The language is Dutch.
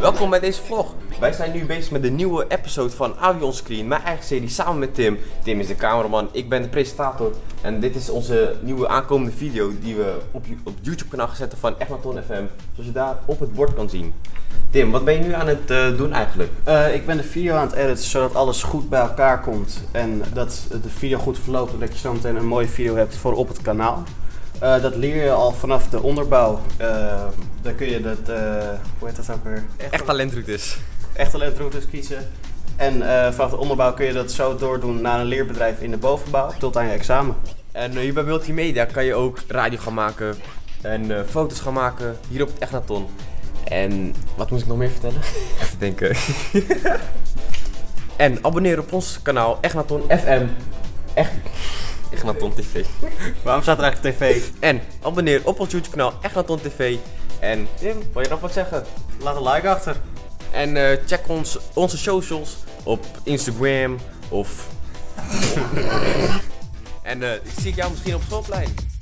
Welkom bij deze vlog. Wij zijn nu bezig met de nieuwe episode van Awi On Screen, mijn eigen serie samen met Tim. Tim is de cameraman, ik ben de presentator. En dit is onze nieuwe aankomende video die we op YouTube kanaal gaan zetten van Echnaton FM. Zoals je daar op het bord kan zien. Tim, wat ben je nu aan het doen eigenlijk? Ik ben de video aan het editen zodat alles goed bij elkaar komt. En dat de video goed verloopt en dat je zo meteen een mooie video hebt voor op het kanaal. Dat leer je al vanaf de onderbouw. Dan kun je dat, hoe heet dat ook weer? Echt talentroutes kiezen. En vanaf de onderbouw kun je dat zo doordoen naar een leerbedrijf in de bovenbouw tot aan je examen. En hier bij Multimedia kan je ook radio gaan maken en foto's gaan maken hier op het Echnaton. En wat moest ik nog meer vertellen? Even denken. En abonneer op ons kanaal Echnaton FM. Echnaton TV. Waarom staat er eigenlijk tv? En abonneer op ons YouTube kanaal Echnaton TV. En Tim, wil je nog wat zeggen? Laat een like achter. En check onze socials op Instagram of... en ik zie jou misschien op schoolplein.